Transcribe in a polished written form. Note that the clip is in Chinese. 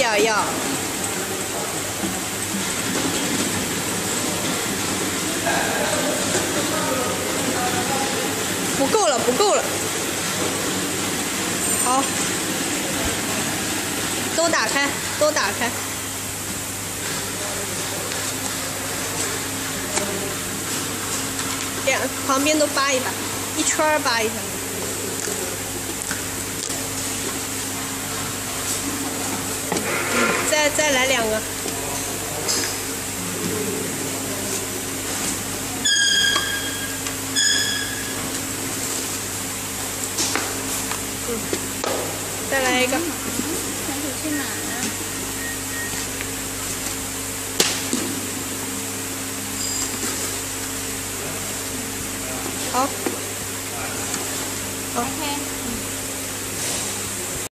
要。不够了，不够了。好，都打开，都打开。 这样，旁边都扒一扒，一圈儿扒一下。再来两个。再来一个。想去哪呢？ 好。OK。